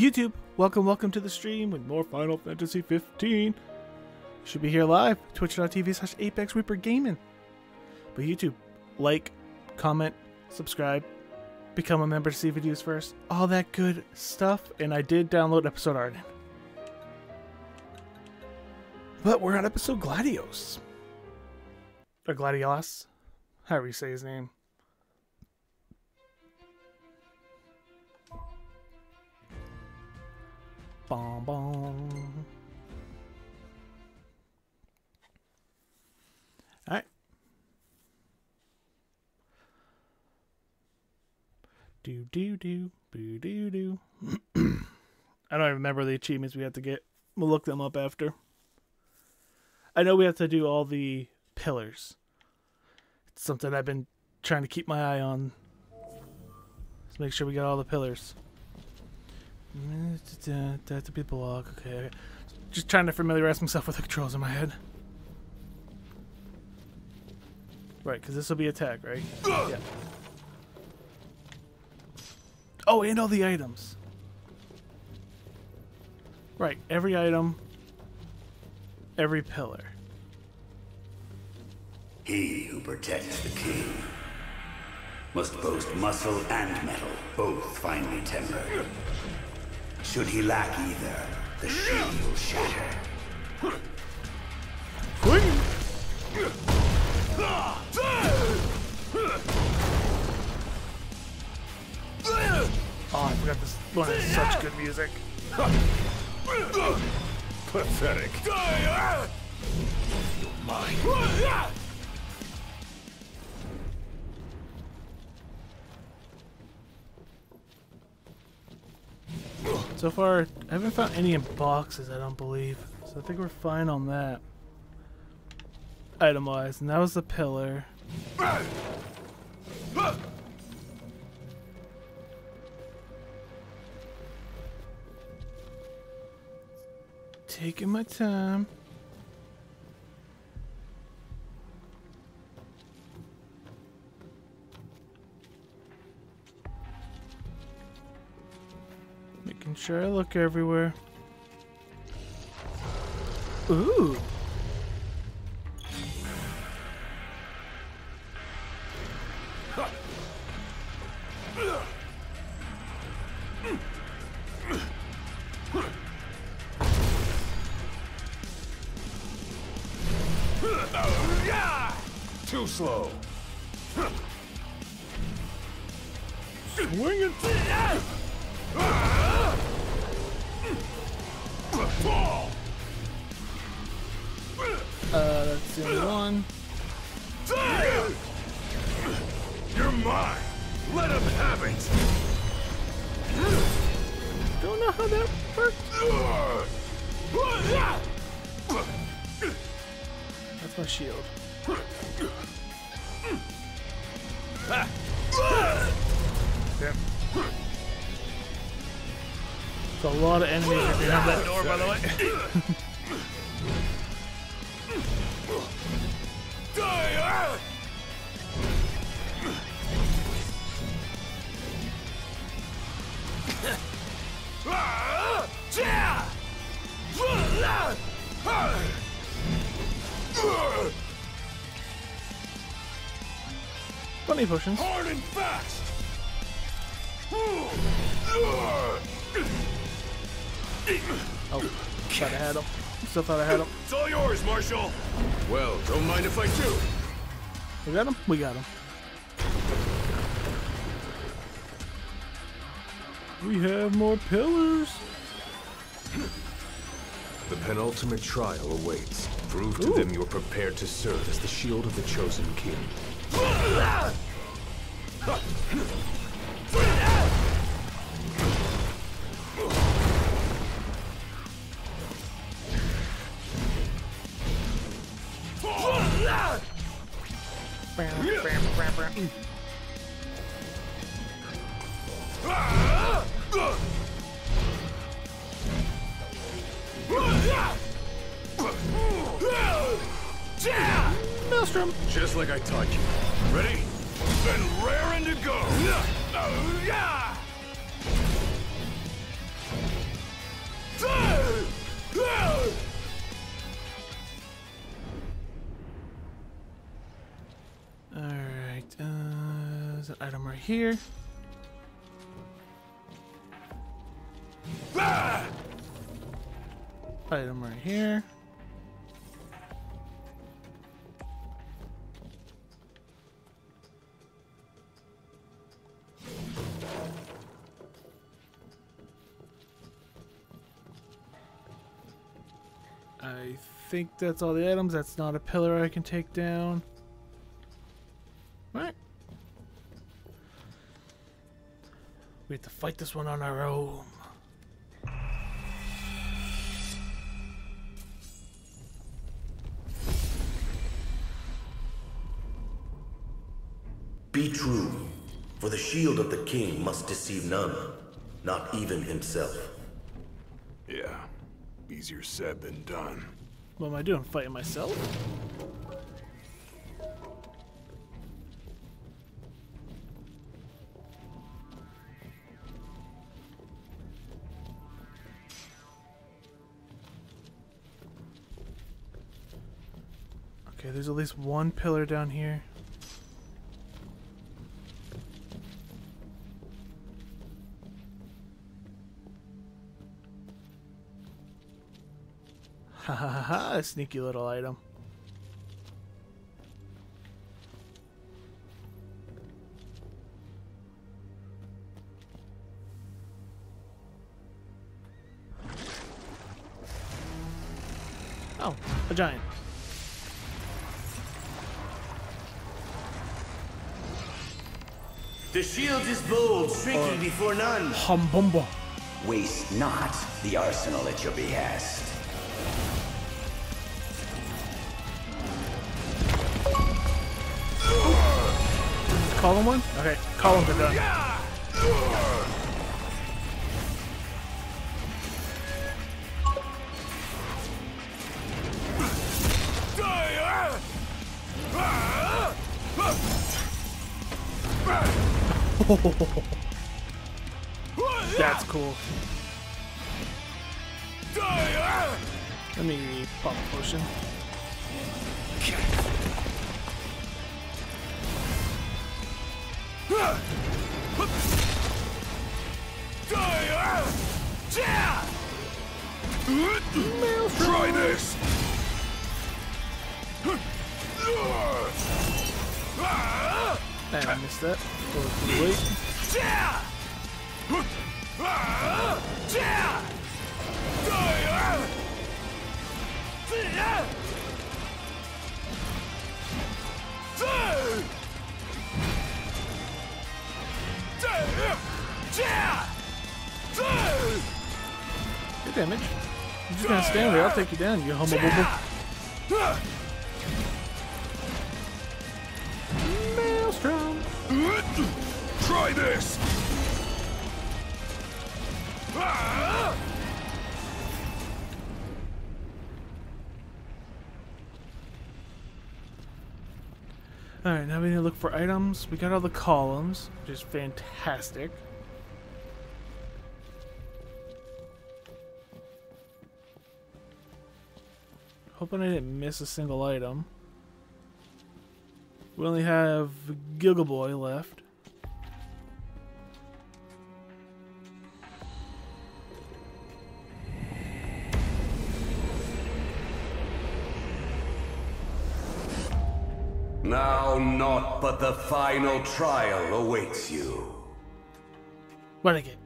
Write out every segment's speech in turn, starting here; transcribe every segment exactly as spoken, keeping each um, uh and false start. YouTube, welcome, welcome to the stream with more Final Fantasy fifteen. Should be here live, twitch dot t v slash apex reaper gaming. But YouTube, like, comment, subscribe, become a member to see videos first, all that good stuff. And I did download episode Ardyn. But we're on episode Gladiolus. Or Gladiolus, however you say his name. Bon bon. All right. Do do do boo do do. I don't even remember the achievements we have to get. We'll look them up after. I know we have to do all the pillars. It's something I've been trying to keep my eye on. Let's make sure we got all the pillars. That's a big block. Okay, just trying to familiarize myself with the controls in my head. Right, because this will be attack, right? Yeah. Oh, and all the items. Right, every item, every pillar. He who protects the king must boast muscle and metal, both finely tempered. Should he lack either, the shield will shatter. Oh, I forgot this one is such good music. Pathetic. You're mine. So far, I haven't found any in boxes, I don't believe. So I think we're fine on that. Item-wise, and that was the pillar. Taking my time. Making sure I look everywhere. Ooh. Too slow. Swing it. Uh, that's the only one. You're mine. Let him have it. Don't know how that works. That's my shield. Damn. There's a lot of enemies right behind that door, by the way. Die! Funny potions. Hard and fast. Oh, thought I had him. Still thought I had him. It's all yours, Marshal. Well, don't mind if I do. We got him? We got him. We have more pillars. The penultimate trial awaits. Prove Ooh. to them you're prepared to serve as the shield of the chosen king. Maelstrom. Just like I taught you. Ready? Been raring to go. item right here. Ah! Item right here. I think that's all the items. That's not a pillar I can take down. Alright. We have to fight this one on our own. Be true, for the shield of the king must deceive none, not even himself. Yeah. Easier said than done. What am I doing? Fighting myself? Okay, there's at least one pillar down here. Ha ha ha, a sneaky little item. Oh, a giant. The shield is bold, shrinking uh, before none. Humbumba. Waste not the arsenal at your behest. Column one? Okay, columns are done. That's cool. Let me pop a potion. Try this. Damn, I missed that. Good damage. I'm just gonna stand there, I'll take you down, you humble bubble. Maelstrom! Try this! Alright, now we need to look for items. We got all the columns, which is fantastic. Hoping I didn't miss a single item. We only have Gilgamesh left. Now naught but the final trial awaits you. What again?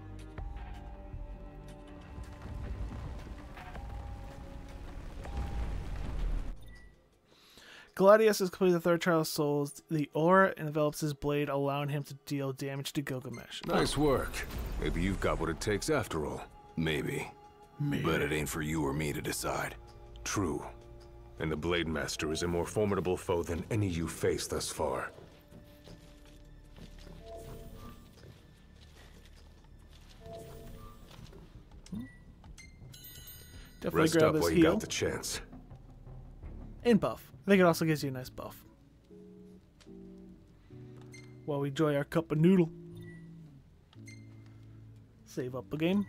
Gladiolus has completed the third trial of souls. The aura envelops his blade, allowing him to deal damage to Gilgamesh. Nice work. Maybe you've got what it takes after all. Maybe. Maybe. But it ain't for you or me to decide. True. And the Blade Master is a more formidable foe than any you faced thus far. Definitely Rest grab up while you heel. got the chance. And buff. I think it also gives you a nice buff. While we enjoy our cup of noodle. Save up a game.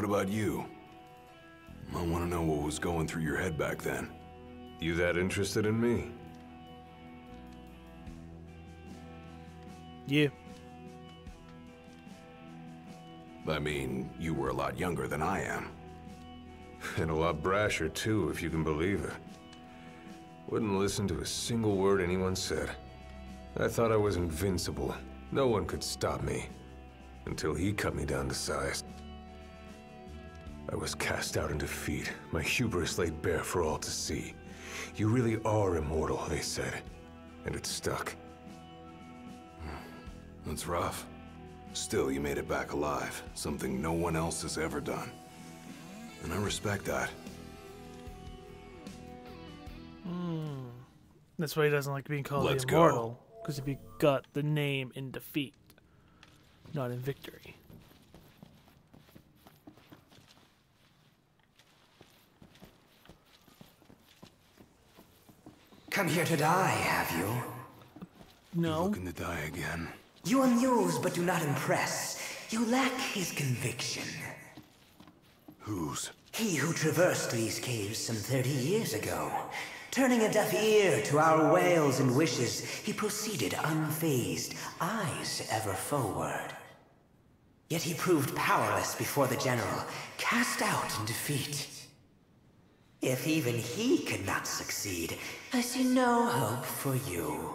what about you? I want to know what was going through your head back then. You that interested in me? Yeah. I mean, you were a lot younger than I am. And a lot brasher, too, if you can believe it. Wouldn't listen to a single word anyone said. I thought I was invincible. No one could stop me. Until he cut me down to size. I was cast out in defeat, my hubris laid bare for all to see. You really are immortal, they said. And it stuck. That's rough. Still, you made it back alive, something no one else has ever done. And I respect that. Mm. That's why he doesn't like being called Let's immortal. Because if he got the name in defeat, not in victory. Come here to die, have you? No. You're looking to die again. You amuse, but do not impress. You lack his conviction. Whose? He who traversed these caves some thirty years ago. Turning a deaf ear to our wails and wishes, he proceeded unfazed, eyes ever forward. Yet he proved powerless before the general, cast out in defeat. If even he could not succeed, I see no hope for you.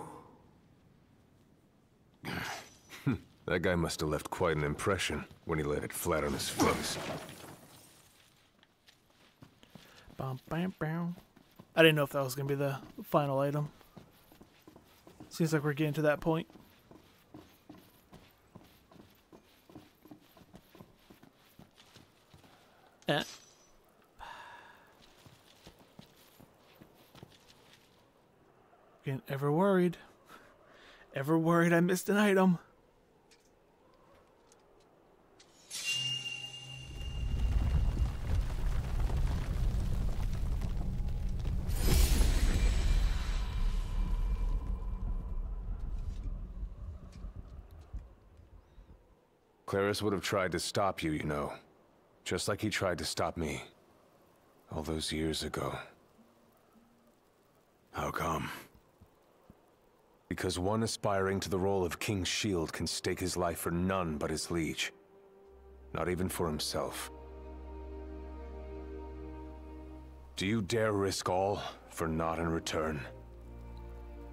That guy must have left quite an impression when he let it flat on his face. Bum, bam, bam. I didn't know if that was going to be the final item. Seems like we're getting to that point. Eh. Getting ever worried. Ever worried I missed an item. Claris would have tried to stop you, you know. Just like he tried to stop me. All those years ago. How come? Because one aspiring to the role of King's Shield can stake his life for none but his liege. Not even for himself. Do you dare risk all for naught in return?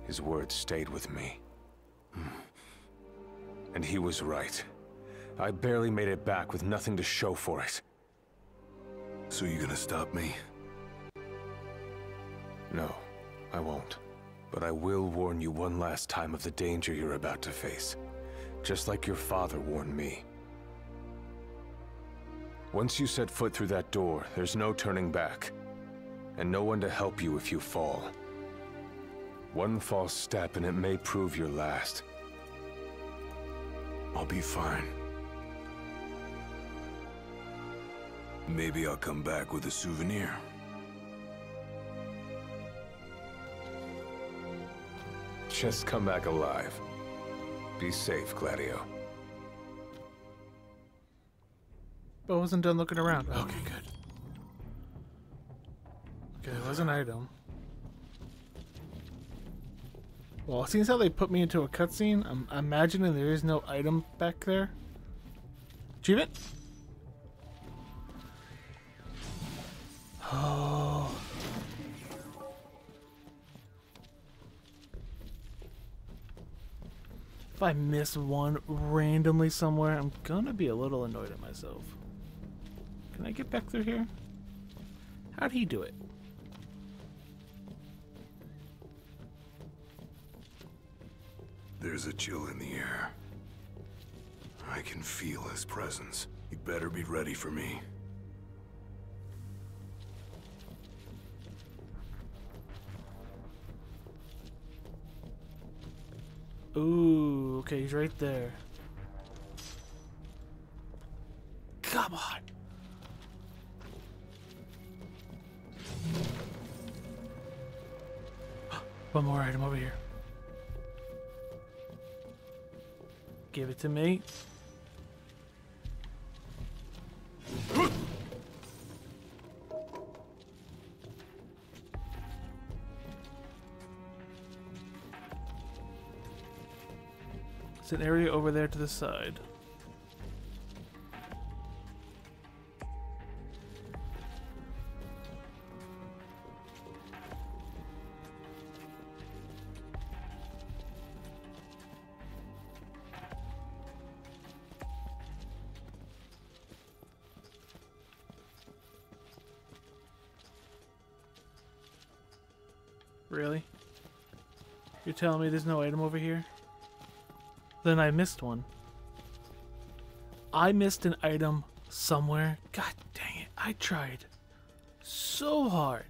His words stayed with me. And he was right. I barely made it back with nothing to show for it. So you gonna stop me? No, I won't. But I will warn you one last time of the danger you're about to face, just like your father warned me. Once you set foot through that door, there's no turning back, and no one to help you if you fall. One false step and it may prove your last. I'll be fine. Maybe I'll come back with a souvenir. Just come back alive. Be safe, Gladio. But I wasn't done looking around. Okay, good. Okay, there was an item. Well, since how they put me into a cutscene, I'm imagining there is no item back there. Achievement? Oh. If I miss one randomly somewhere, I'm gonna be a little annoyed at myself. Can I get back through here? How'd he do it? There's a chill in the air. I can feel his presence. You better be ready for me. Ooh, okay, he's right there. Come on! One more item over here. Give it to me. It's an area over there to the side. Really? You're telling me there's no item over here? Then I missed one. I missed an item somewhere. God dang it, I tried so hard.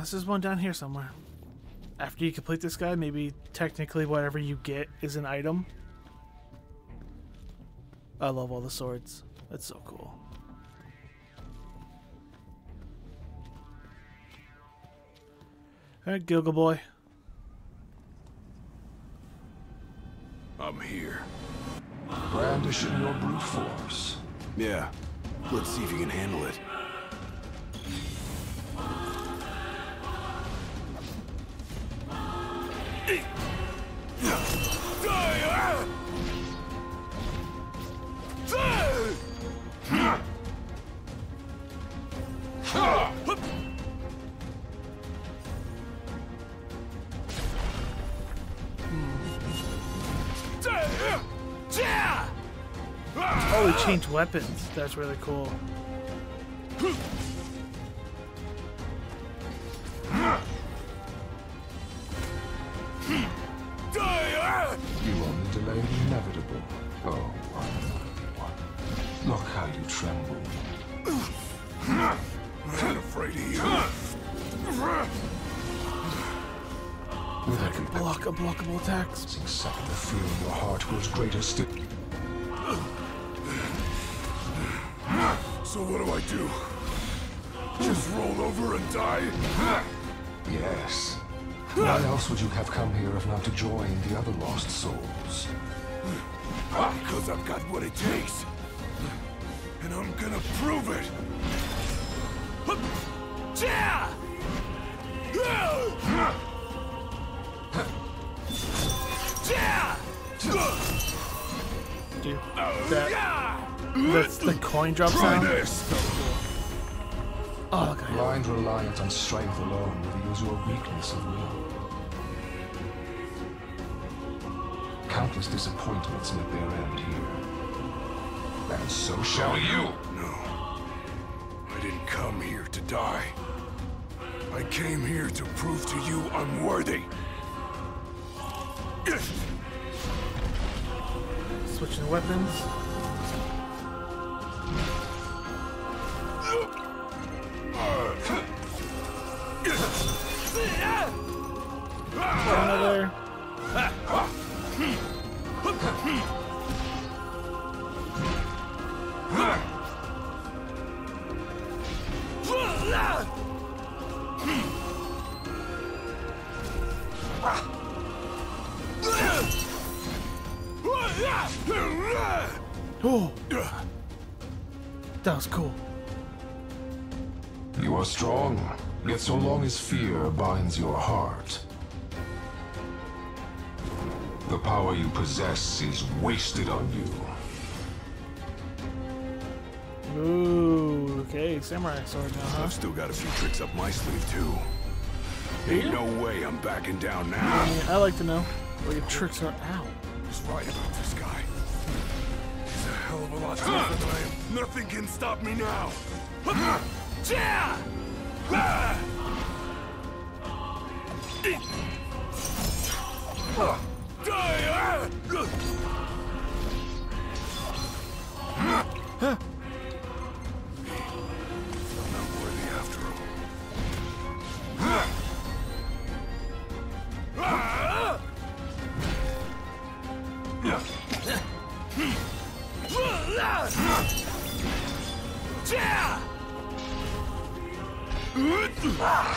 This is one down here somewhere. After you complete this guy, maybe technically whatever you get is an item. I love all the swords. That's so cool. Alright, Gilga boy. I'm here. Brandish in your brute force. Yeah. Let's see if you can handle it. Change weapons. That's really cool. You only delay the inevitable. Oh, look how you tremble. I'm not afraid of you. With I can block unblockable attacks. Except the fear in your heart grows greater still. So what do I do? Just roll over and die? Yes. Why else would you have come here if not to join the other lost souls? Because I've got what it takes. And I'm gonna prove it. Dude, that... That's the coin drop sound. So cool. Oh, okay. Blind reliance on strength alone reveals your weakness of will. Countless disappointments met their end here. And so shall you. No. I didn't come here to die. I came here to prove to you I'm worthy. Switching weapons. Another. Oh, that was cool. You are strong, yet so long as fear binds your heart. The power you possess is wasted on you. Ooh, okay, samurai sword now, huh? I've still got a few tricks up my sleeve, too. Ain't yeah. no way I'm backing down now. I, mean, I like to know where your tricks are out. He's right about this guy. He's a hell of a lot tougher than I am. Nothing can stop me now. Yeah! Ah! Huh. I'm not worthy after all.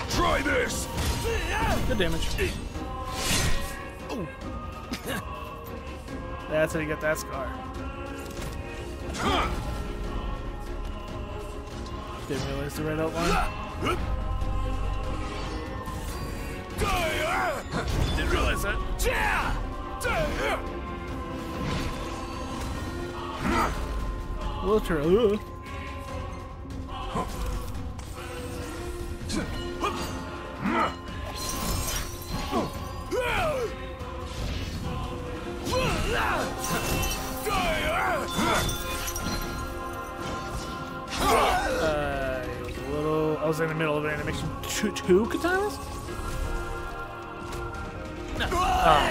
Try this. Good damage. Oh. That's how you get that scar. Didn't realize the red outline. Didn't realize that. Literally. Uh, it was a little. I was in the middle of an animation. Two, two katanas? No. Oh.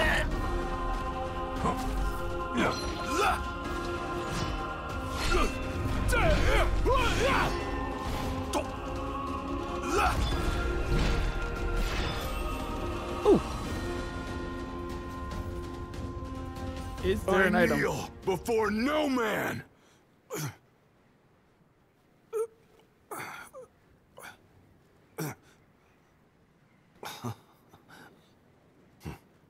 Is there I an item? Kneel before no man.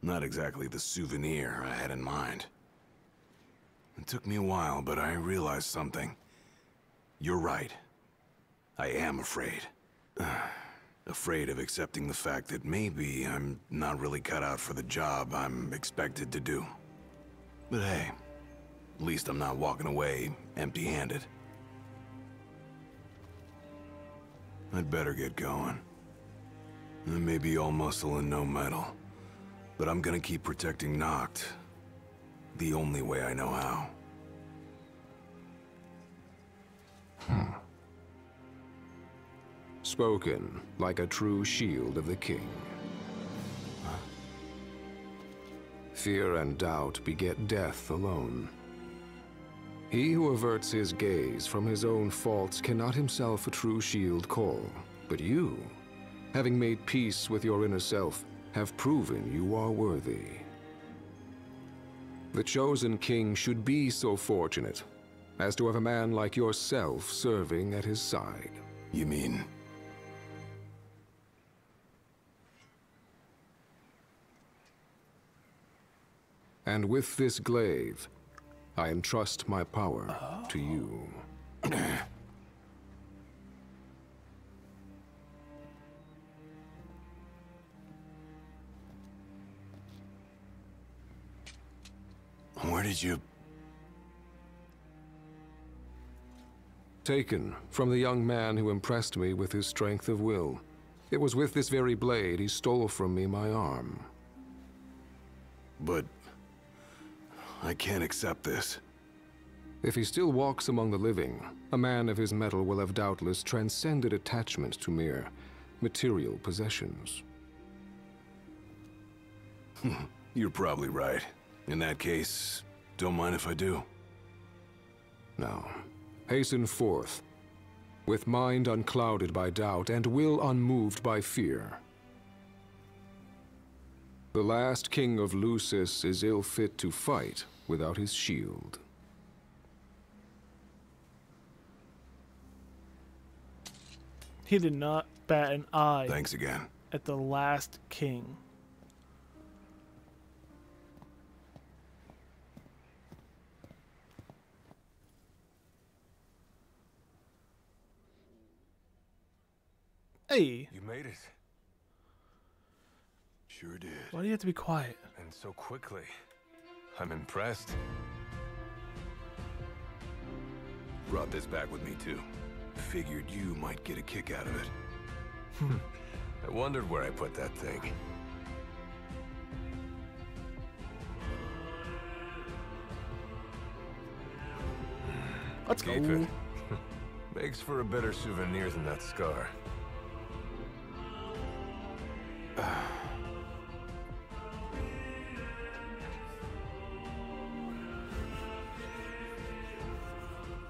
Not exactly the souvenir I had in mind. It took me a while, but I realized something. You're right. I am afraid. Afraid of accepting the fact that maybe I'm not really cut out for the job I'm expected to do. But hey, at least I'm not walking away empty-handed. I'd better get going. I may be all muscle and no metal, but I'm gonna keep protecting Noct the only way I know how. Hmm. Spoken like a true shield of the king. Fear and doubt beget death alone. He who averts his gaze from his own faults cannot himself a true shield call, but you, having made peace with your inner self, have proven you are worthy. The chosen king should be so fortunate as to have a man like yourself serving at his side. You mean? And with this glaive, I entrust my power oh. to you. Where did you... Taken from the young man who impressed me with his strength of will. It was with this very blade he stole from me my arm. But... I can't accept this. If he still walks among the living, a man of his metal will have doubtless transcended attachment to mere material possessions. You're probably right. In that case, don't mind if I do. Now, hasten forth, with mind unclouded by doubt and will unmoved by fear. The last king of Lucis is ill-fit to fight without his shield. He did not bat an eye. Thanks again. At the last king. Hey. You made it. Sure did. Why do you have to be quiet? And so quickly. I'm impressed. Brought this back with me too. Figured you might get a kick out of it. I wondered where I put that thing. Let's Keep go. It. Makes for a better souvenir than that scar.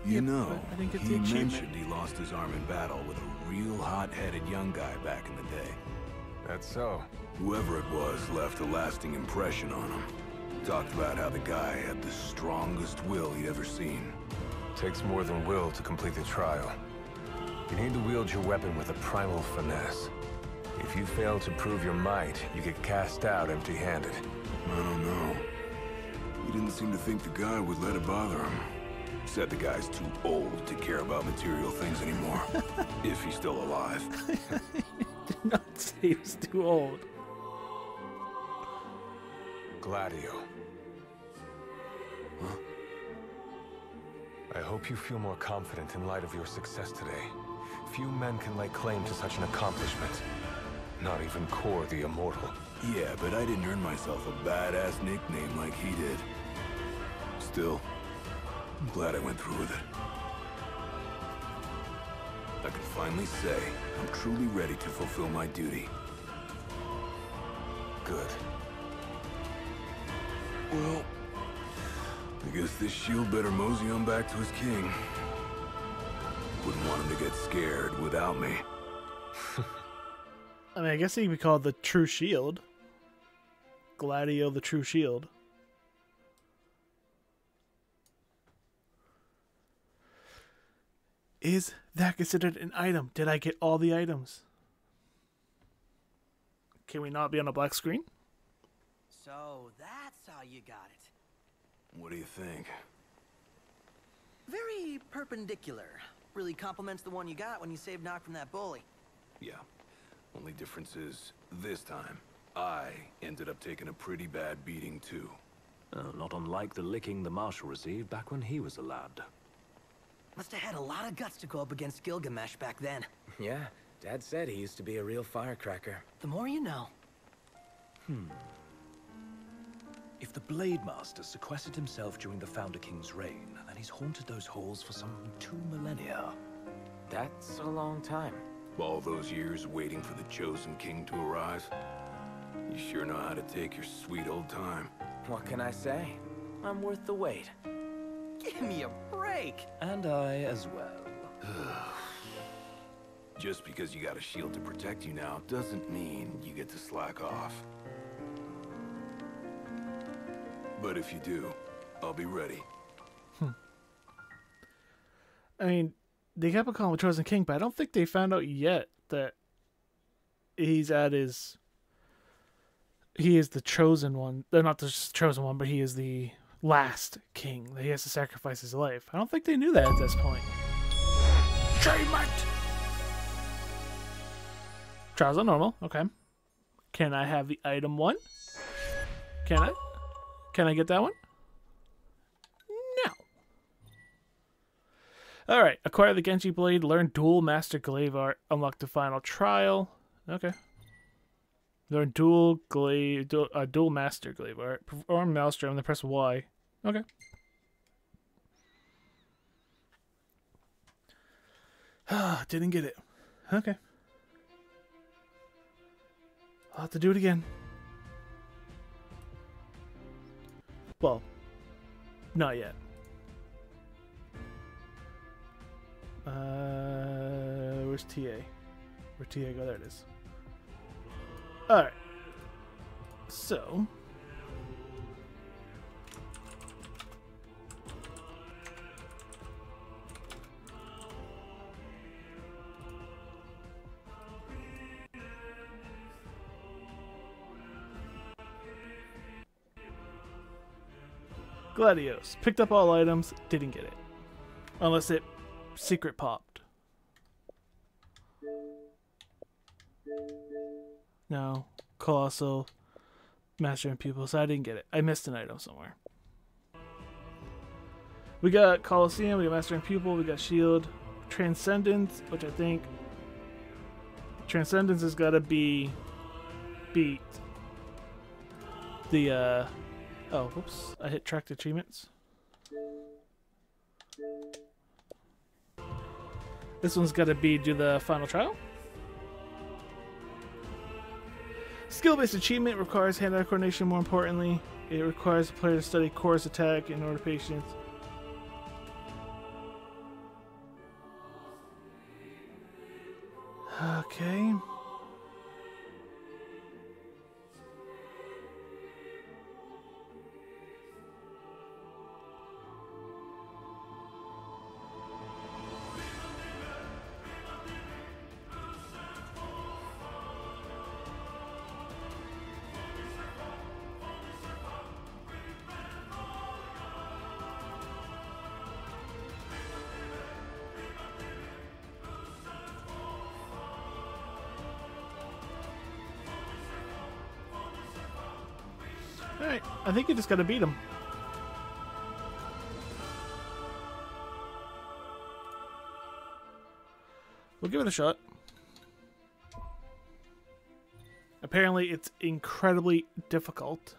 You know, I think it's he mentioned he lost his arm in battle with a real hot-headed young guy back in the day. That's so. Whoever it was left a lasting impression on him. Talked about how the guy had the strongest will he'd ever seen. Takes more than will to complete the trial. You need to wield your weapon with a primal finesse. If you fail to prove your might, you get cast out empty-handed. I don't know. He didn't seem to think the god would let it bother him. Said the guy's too old to care about material things anymore. If he's still alive. Did not say he was too old. Gladio. Huh? I hope you feel more confident in light of your success today. Few men can lay claim to such an accomplishment. Not even Cor the Immortal. Yeah, but I didn't earn myself a badass nickname like he did. Still, I'm glad I went through with it. I can finally say I'm truly ready to fulfill my duty. Good. Well, I guess this shield better mosey on back to his king. Wouldn't want him to get scared without me. I mean, I guess he could be called the True Shield. Gladio the True Shield. Is that considered an item? Did I get all the items? Can we not be on a black screen? So that's how you got it. What do you think? Very perpendicular. Really compliments the one you got when you saved Noct from that bully. Yeah. Only difference is, this time, I ended up taking a pretty bad beating too. Oh, not unlike the licking the Marshal received back when he was a lad. Must have had a lot of guts to go up against Gilgamesh back then. Yeah, Dad said he used to be a real firecracker. The more you know. Hmm. If the Blade Master sequestered himself during the Founder King's reign, then he's haunted those halls for some two millennia. That's a long time. All those years waiting for the Chosen King to arrive? You sure know how to take your sweet old time. What can I say? I'm worth the wait. Give me a break! And I as well. Just because you got a shield to protect you now doesn't mean you get to slack off. But if you do, I'll be ready. Hmm. I mean... They kept calling him the Chosen King, but I don't think they found out yet that he's at his... He is the Chosen One. They're not the Chosen One, but he is the last king. That he has to sacrifice his life. I don't think they knew that at this point. Shame it! Trials are normal. Okay. Can I have the item one? Can I? Can I get that one? Alright, acquire the Genji Blade, learn Dual Master Glaive Art, unlock the Final Trial. Okay. Learn Dual Glaive, du uh, Dual Master Glaive Art, perform Maelstrom, then press Y. Okay. Ah, didn't get it. Okay. I'll have to do it again. Well, not yet. Uh, where's T A? Where'd T A go? There it is. Alright. So. Gladiolus. Picked up all items. Didn't get it. Unless it secret popped. No. Colossal. Master and Pupil. So I didn't get it. I missed an item somewhere. We got Colosseum. We got Master and Pupil. We got Shield. Transcendence. Which I think... Transcendence has got to be... Beat. The, uh... Oh, whoops. I hit tracked achievements. This one's got to be do the Final Trial. Skill-based achievement requires hand-eye coordination. More importantly, it requires the player to study Cor's attack in order to patience. Okay. Alright, I think you just gotta beat him. We'll give it a shot. Apparently it's incredibly difficult.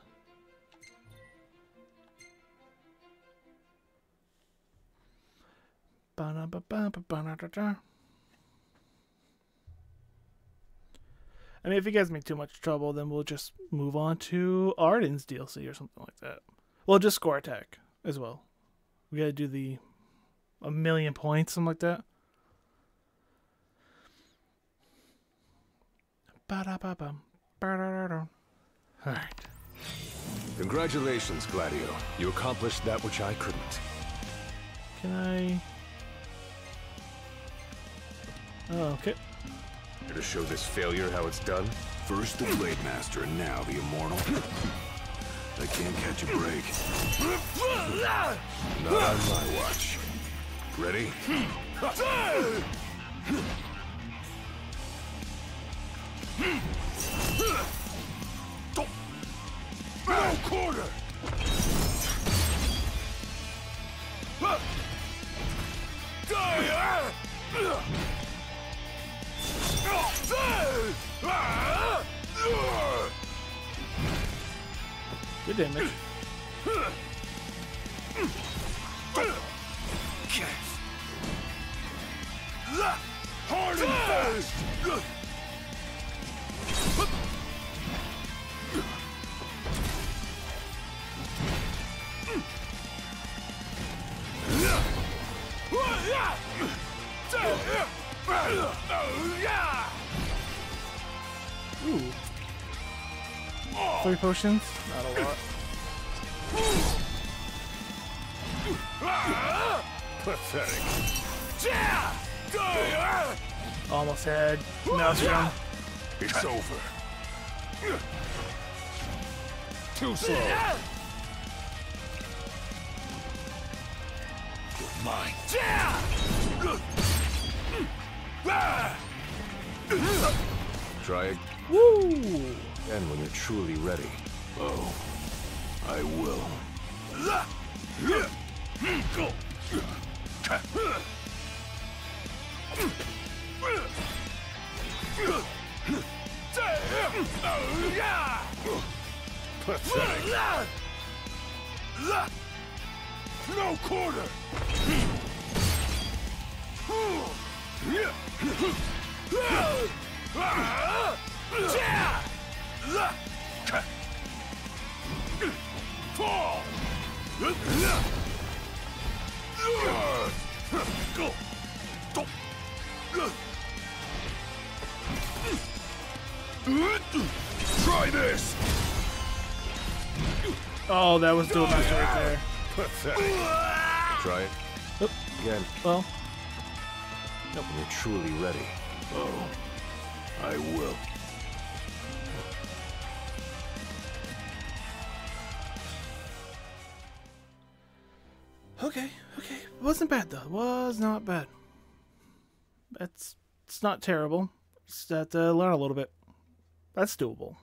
I mean, if it gives me too much trouble, then we'll just move on to Ardyn's D L C or something like that. Well, just score attack as well. We gotta do the a million points, something like that. Alright. Congratulations, Gladio. You accomplished that which I couldn't. Can I... Oh, okay. Here to show this failure how it's done? First the Blade Master, and now the Immortal. I can't catch a break. Not on my watch. Ready? No quarter! Die! Good damage. Hard and fast! Ooh. Three potions? Not a lot. Pathetic. Almost had Maelstrom. It's over. Too slow. You're mine. Try it. Woo! And when you're truly ready, oh, I will. Pathetic. No quarter. Try this. Oh, that was dual master right there. Pathetic. Try it. Oop. Again. Well. Nope. When you're truly ready. Oh, I will. Okay, okay. Wasn't bad though. Was not bad. That's it's not terrible. Just have to learn a little bit. That's doable.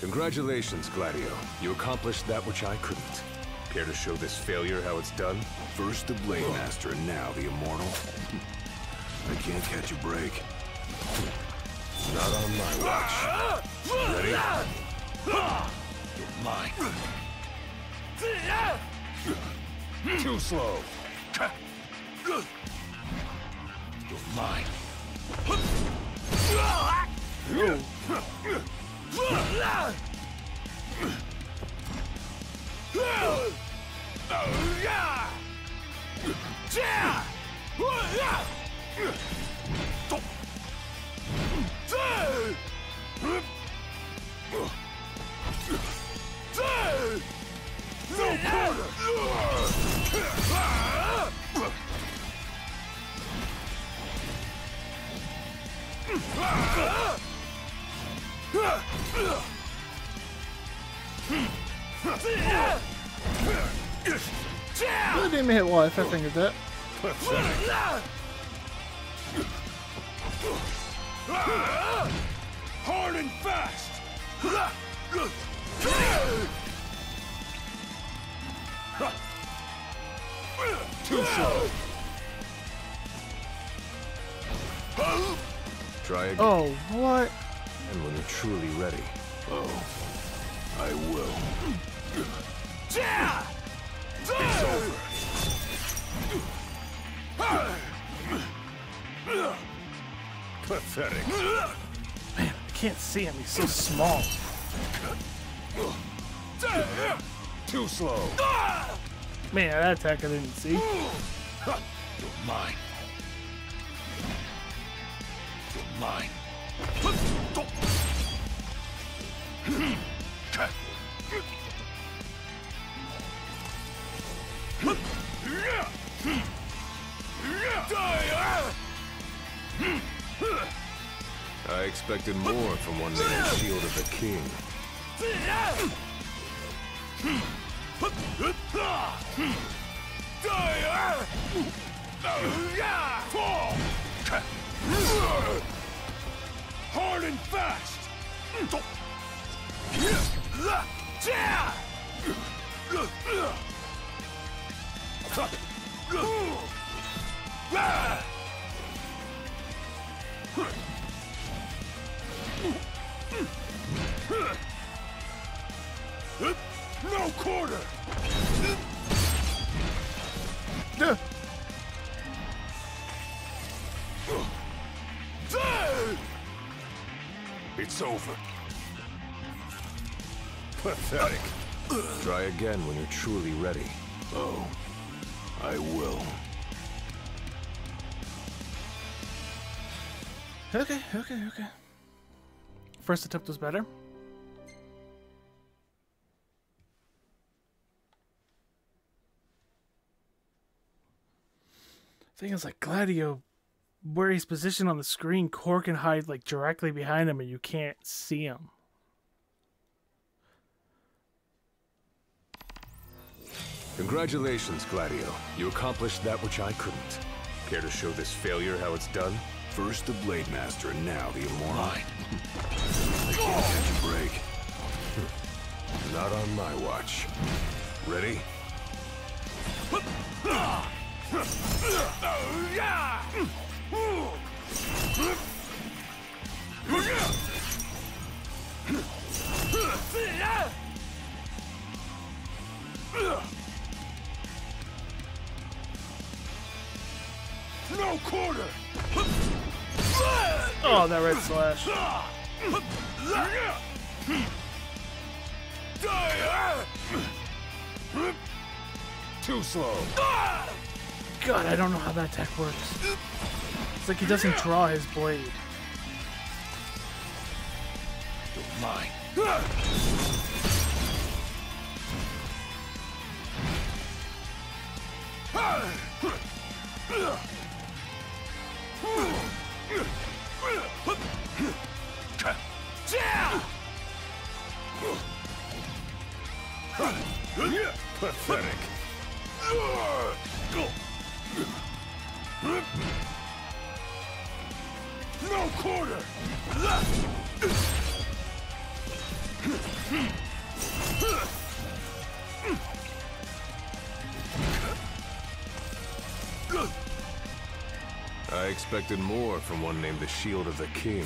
Congratulations, Gladio. You accomplished that which I couldn't. Care to show this failure how it's done? First the Blade Master, and now the Immortal. I can't catch a break. Not on my watch. Ready? You're mine. Too slow. You're mine. Ooh. No quarter. I didn't hit life, I think, is it? Hard and fast! Too short. Try again. Oh, what? And when you're truly ready. Oh, I will. Yeah! It's over. Pathetic. Man, I can't see him. He's so small. Too slow. Man, that attack I didn't see. You're mine. You're mine. I expected more from one named Shield of the King. Hard and fast. No quarter. Duh. It's over. Pathetic. Try again when you're truly ready. Oh, I will. Okay, okay, okay. First attempt was better. I think it's like Gladio, where he's positioned on the screen, Cor can hide like directly behind him and you can't see him. Congratulations, Gladio. You accomplished that which I couldn't. Care to show this failure how it's done? First the Blade Master and now the Immortal. Mine. I can't catch a break. Not on my watch. Ready? No quarter. Oh, that red slash. Too slow. God, I don't know how that attack works. It's like he doesn't draw his blade. You're mine. Pathetic. No quarter. I expected more from one named the Shield of the King.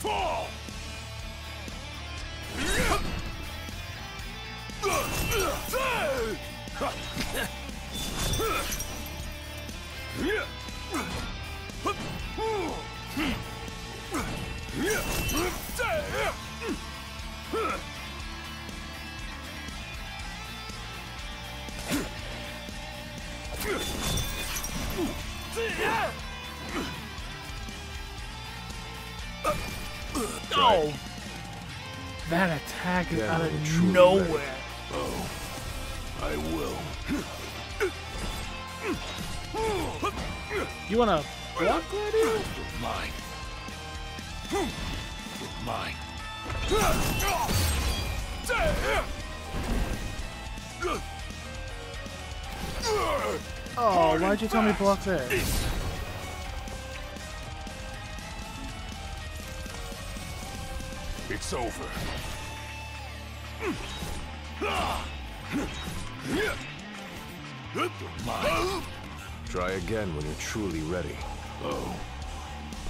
Fall! Oh, that attack is out of nowhere. Oh, I will. You wanna block Gladiolus? Mine. Mine. Oh, why'd you tell me block there? It's over. Mine. Try again when you're truly ready. Oh.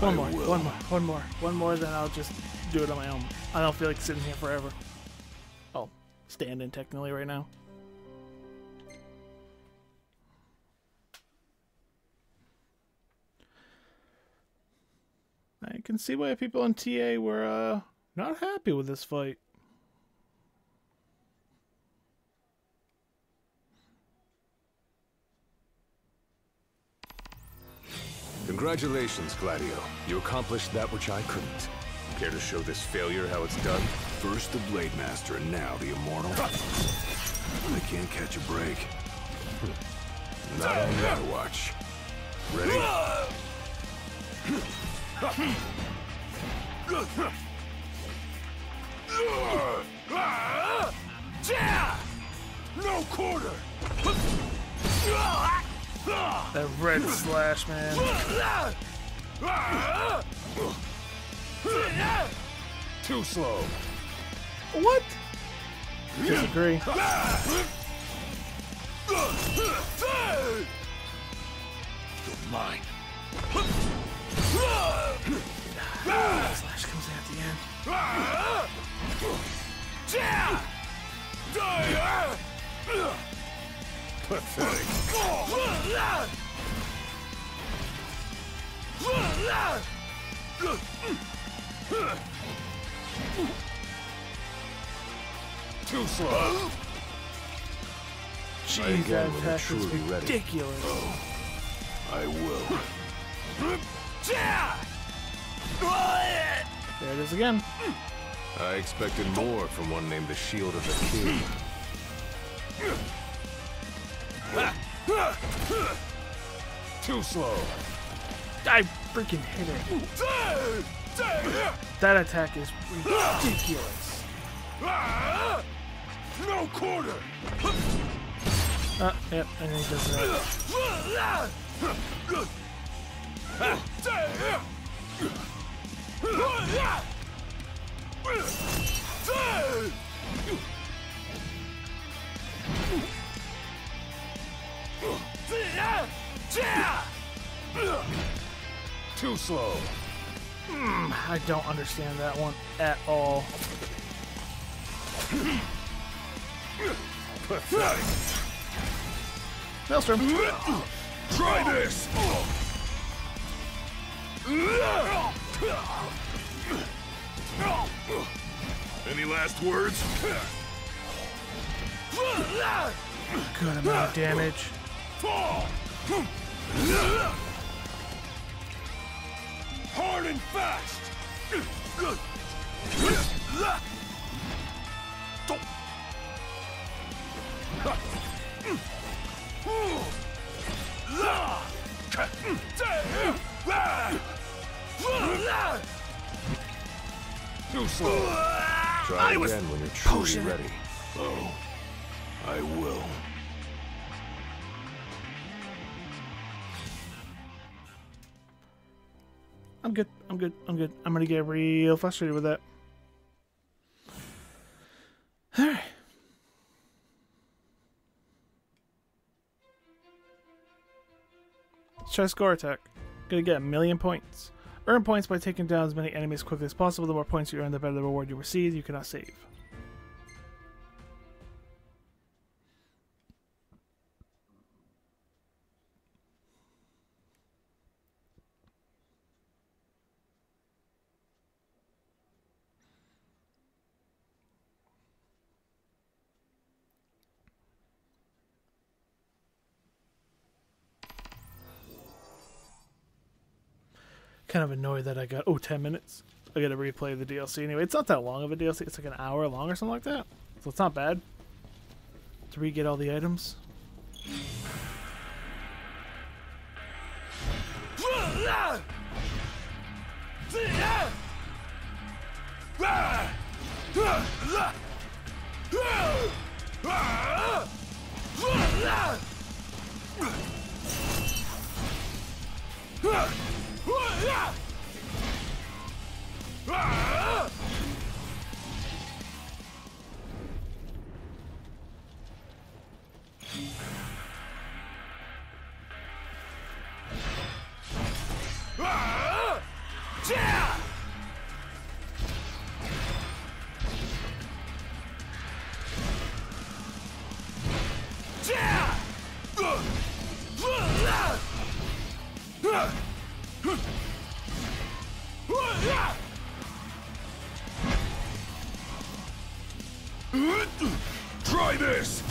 One more, one more, one more, one more, then I'll just do it on my own. I don't feel like sitting here forever. Oh, standing technically right now. I can see why people in T A were uh, not happy with this fight. Congratulations, Gladio. You accomplished that which I couldn't. Care to show this failure how it's done? First the Blade Master, and now the Immortal. I can't catch a break. Not on my watch. Ready? No quarter! That red slash, man. Too slow. What? Disagree. You're mine. Slash comes at the end. Yeah. Pathetic. Too slow. Jeez, that attack is ridiculous. Oh, I will. There it is again. I expected more from one named the Shield of the King. Too slow. I freaking hit it. That attack is ridiculous. No quarter. Uh, yep, I think that's right. Too slow. Mm, I don't understand that one at all. Pathetic. Maelstrom. Try this. Any last words? Good amount of damage. Hard and fast. Too slow. Try again when you're truly ready. Oh, I will. I'm good, I'm good, I'm good. I'm gonna get real frustrated with that. Alright. Let's try score attack. Gonna get a million points. Earn points by taking down as many enemies quickly as possible. The more points you earn, the better the reward you receive. You cannot save. Kind of annoyed that I got oh ten minutes. I gotta replay the D L C anyway. It's not that long of a D L C. It's like an hour long or something like that. So it's not bad to re-get all the items. Try this.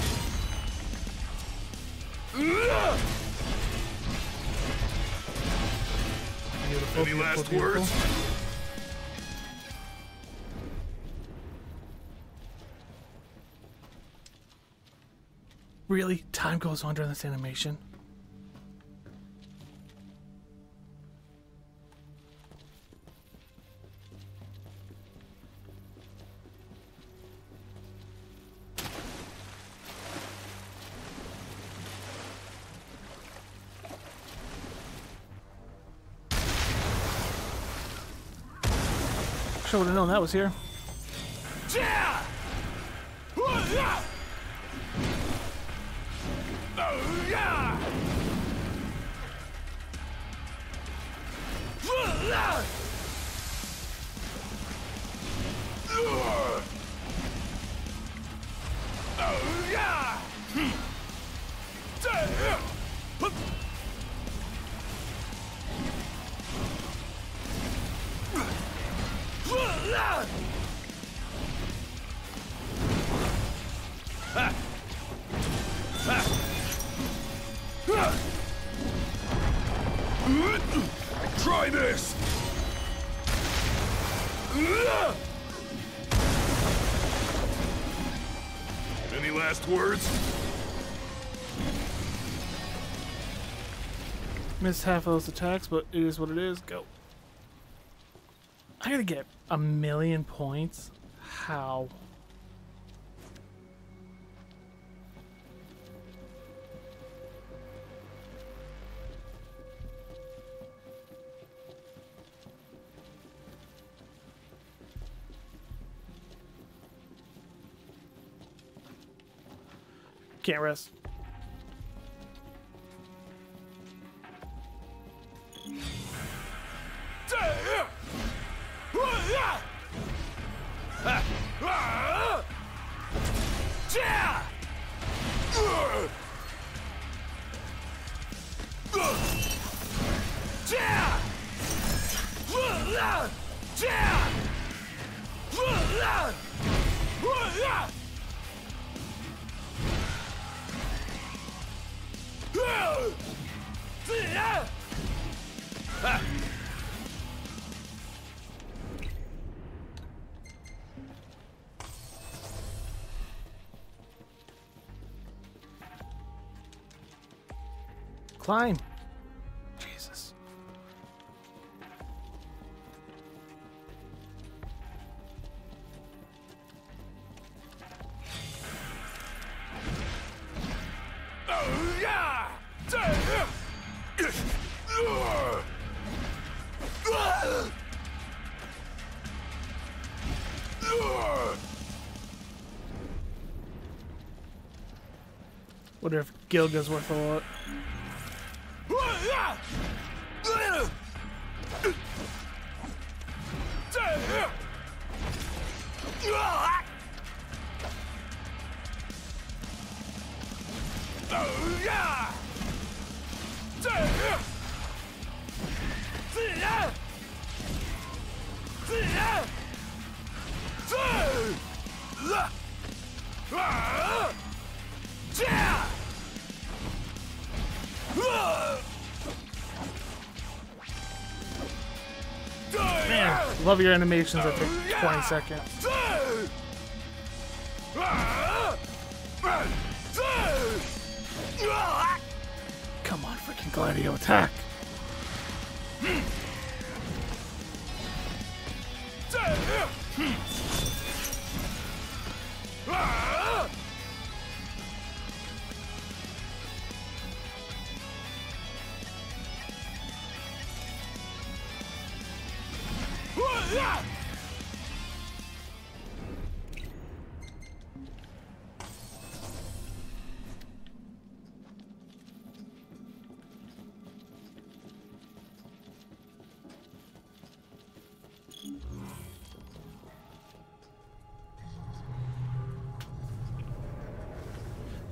Beautiful, Any beautiful, last beautiful. words? Really? Time goes on during this animation? Would have known that was here. Try this. Any last words? Missed half of those attacks, but it is what it is. Go. I gotta get a million points. How? Can't rest. Climb. Jesus. Oh, yeah. Wonder if Gilga's worth a lot. Love your animations that take twenty seconds. Come on, freaking Gladio, attack!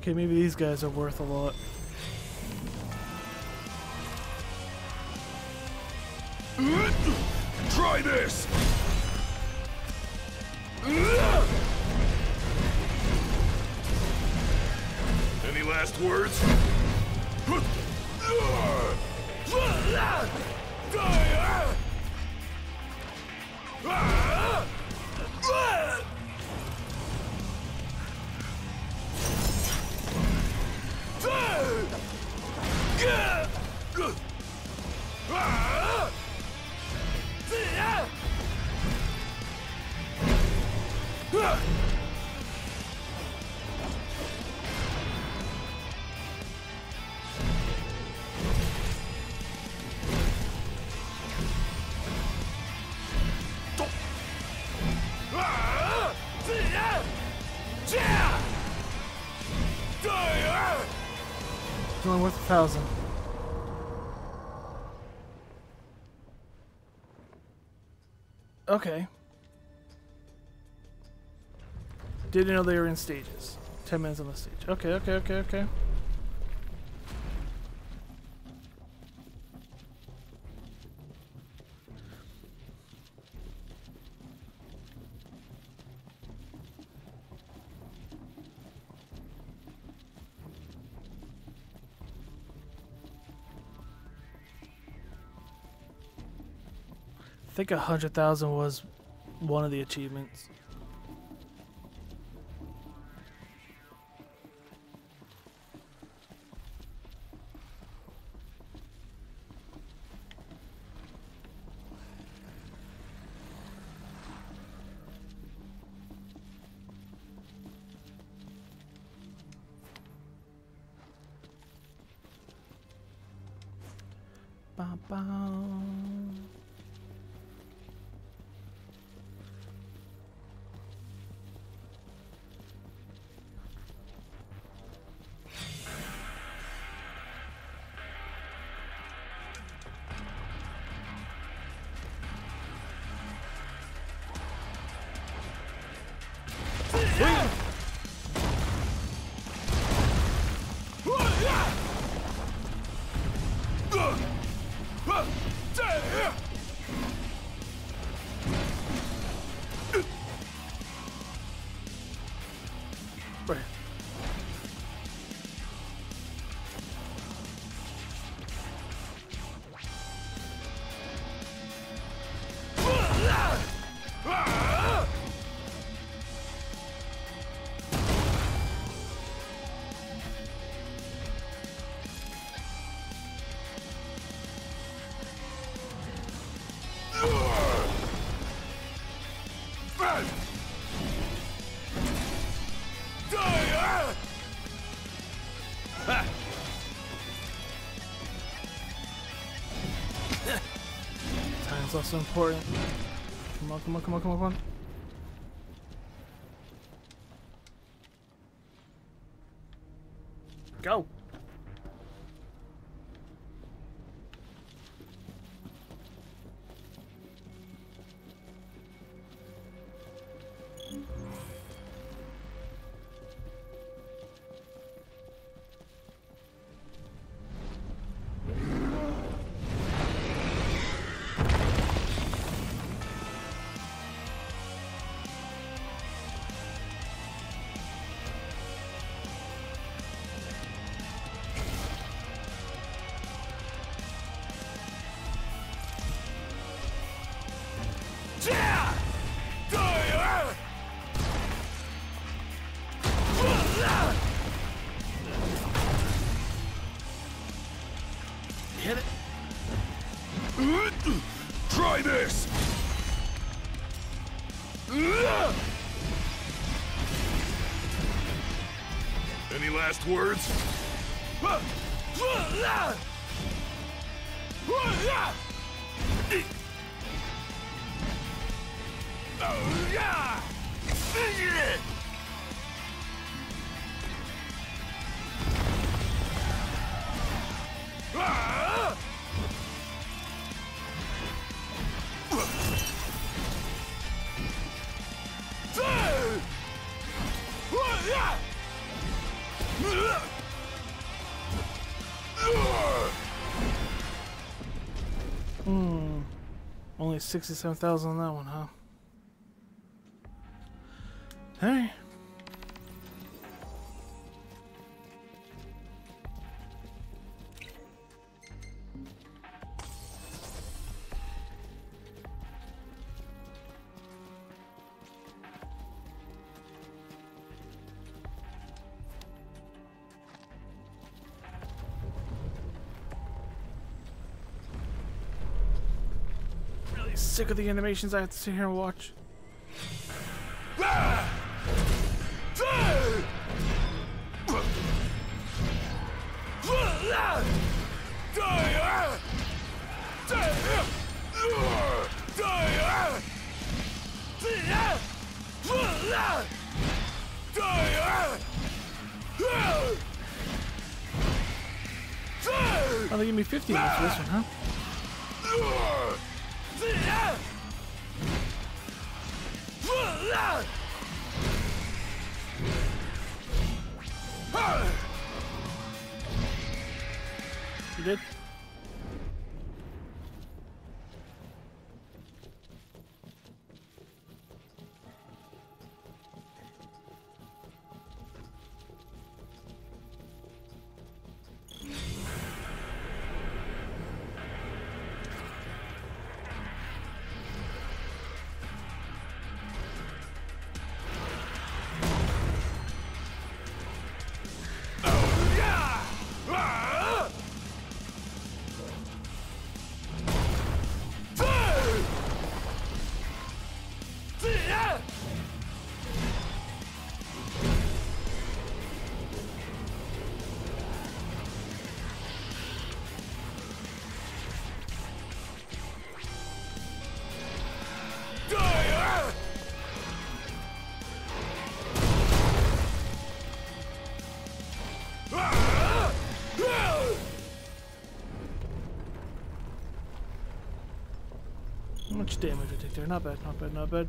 Okay, maybe these guys are worth a lot. Try this! Any last words? Only worth a thousand. Okay. Didn't know they were in stages. Ten minutes on the stage. Okay, okay, okay, okay. I think a hundred thousand was one of the achievements. It's also important. Come on, come on, come on, come on, come on. Go! Last words. Hmm. Only sixty-seven thousand on that one, huh? Hey. Sick of the animations I have to sit here and watch. Oh, they give me fifty minutes for this one, huh? You did? Much damage I take there. Not bad, not bad, not bad.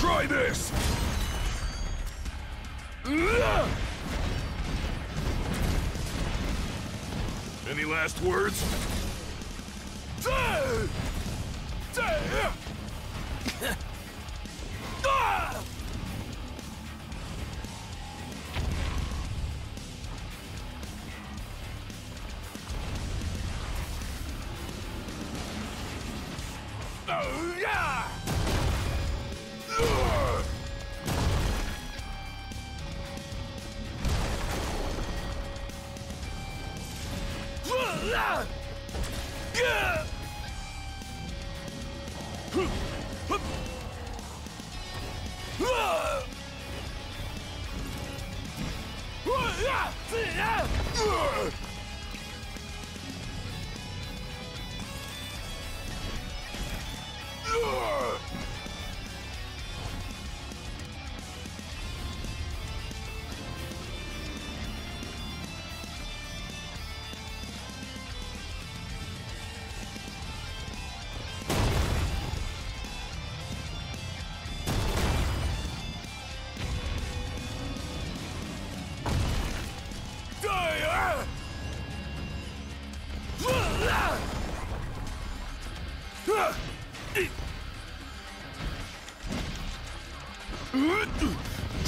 Try this. Any last words?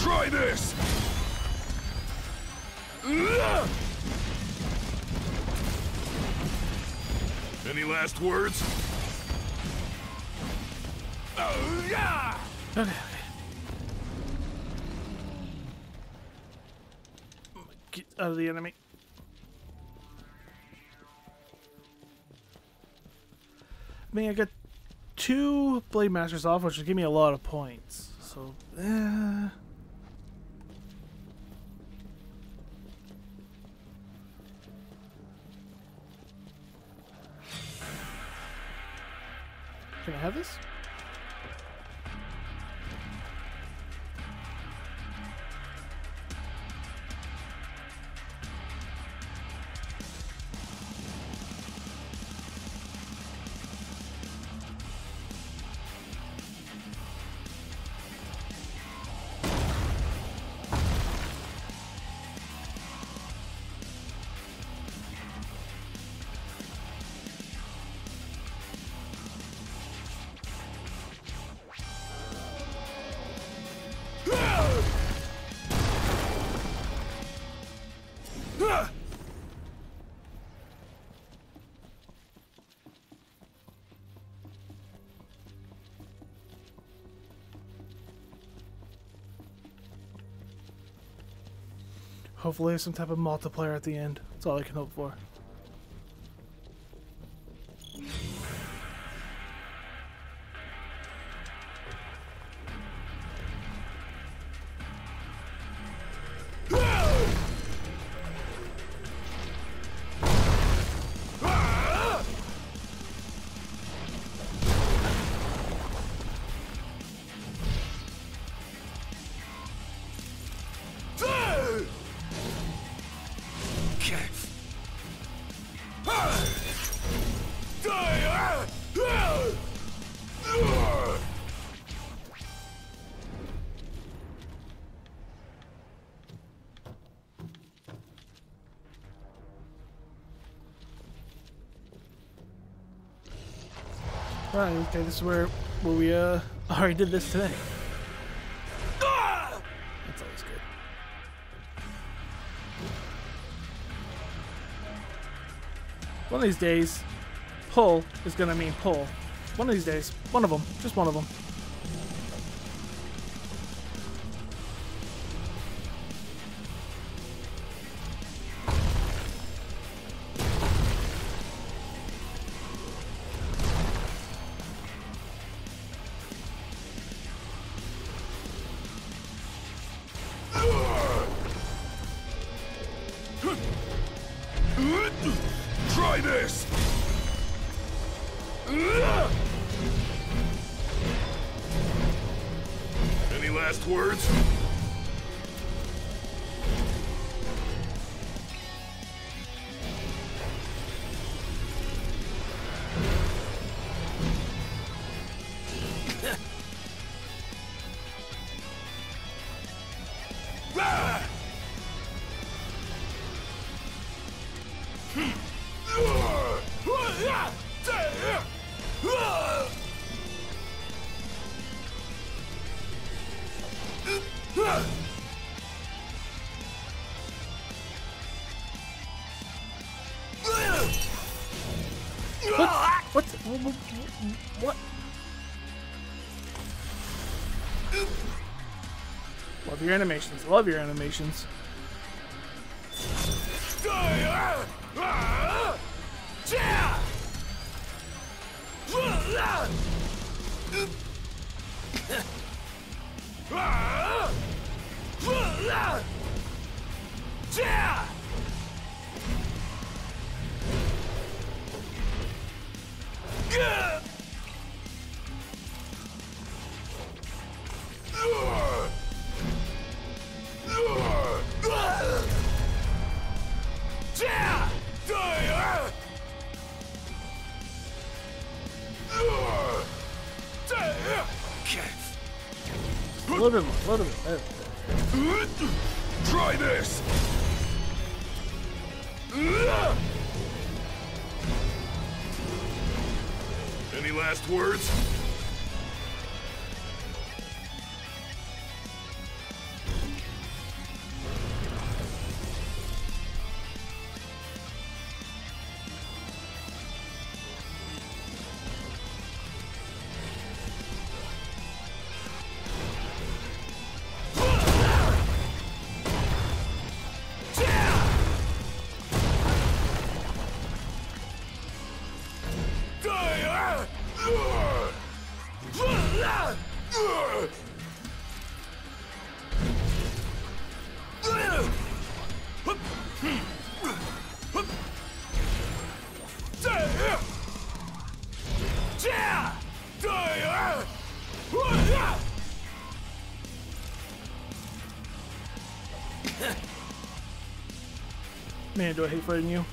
Try this. Any last words? Oh yeah. Okay. Get out of the enemy. I mean, I got two Blade Masters off, which will give me a lot of points. So, eh. Can I have this? Hopefully some type of multiplier at the end. That's all I can hope for. Right, okay, this is where, where we uh, already did this today. That's always good. One of these days, pull is gonna mean pull. One of these days, one of them, just one of them. What? Love your animations. Love your animations. Load him up, load him up. Try this! Any last words? Man, do I hate fighting you?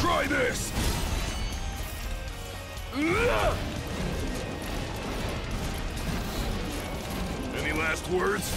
Try this. Any last words?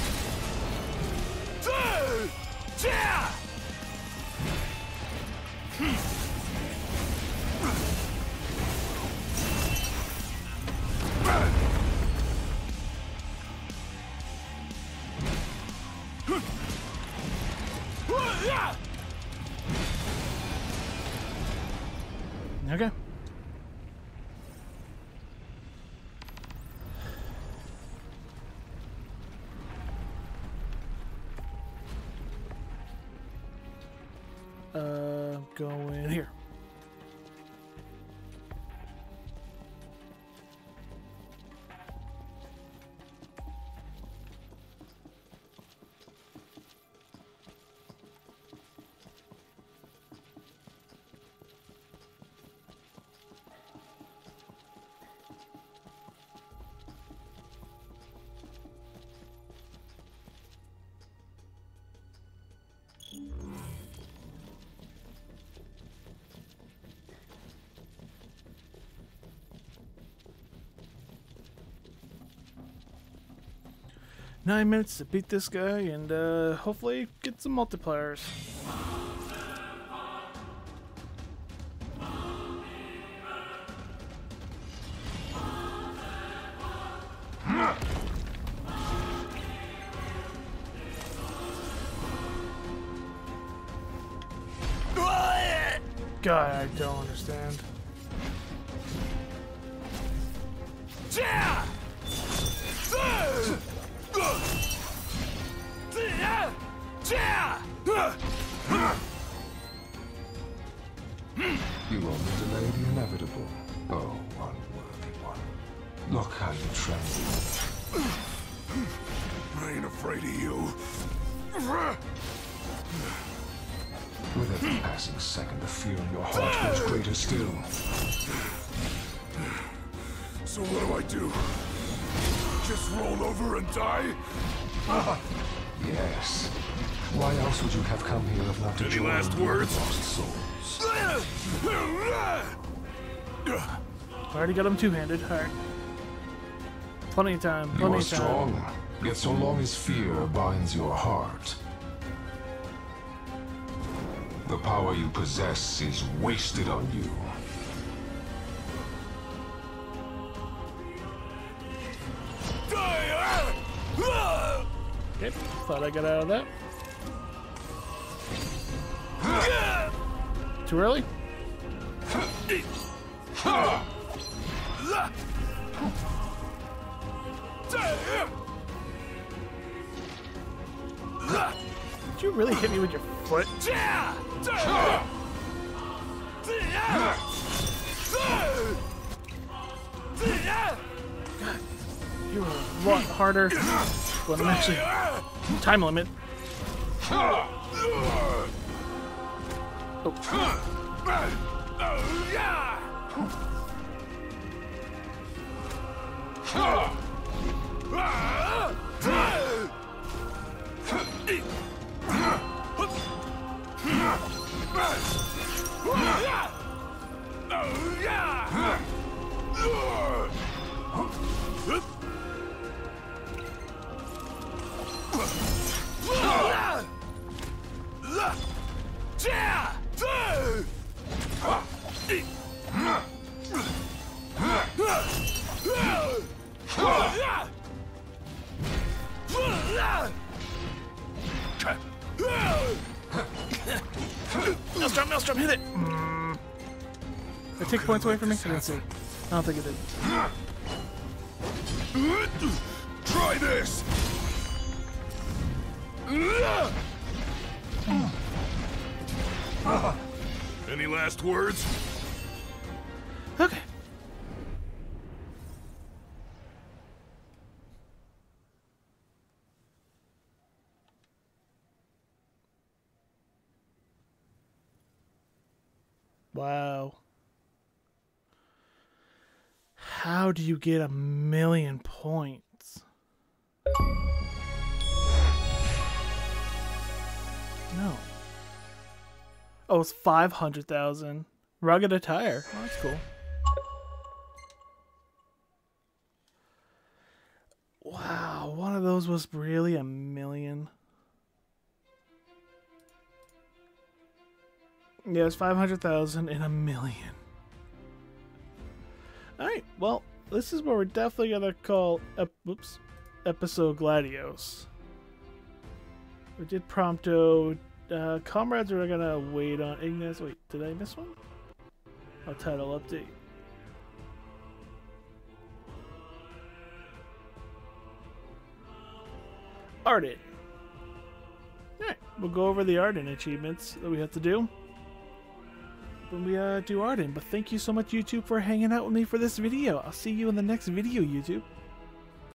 Nine minutes to beat this guy and uh, hopefully get some multipliers. God, I don't understand. Die? Ah. Yes. Why else would you have come here if not to join your lost souls? I already got him two-handed. All right. Plenty of time. Plenty you are of time. Strong, yet so long as fear binds your heart. The power you possess is wasted on you. Thought I got out of that. Huh. Too early? Huh. Huh. Did you really hit me with your foot? Huh. God, you were a lot harder when I'm actually... Time limit. Oh. Maelstrom, Maelstrom, hit it! Mm. Did it take points away from me? I didn't see. I don't think it did. Try this! Mm. Any last words? Okay. Wow. How do you get a million points? No. Oh, it's five hundred thousand. Rugged attire. Oh, that's cool. Wow, one of those was really a million. Yeah, it's five hundred thousand and a million. Alright, well, this is what we're definitely gonna call ep oops, episode Gladiolus. We did Prompto. Uh, comrades are gonna wait on Ignis. Wait, did I miss one? A title update. Ardyn. Alright, we'll go over the Ardyn achievements that we have to do when we uh, do Ardyn. But thank you so much, YouTube, for hanging out with me for this video. I'll see you in the next video, YouTube.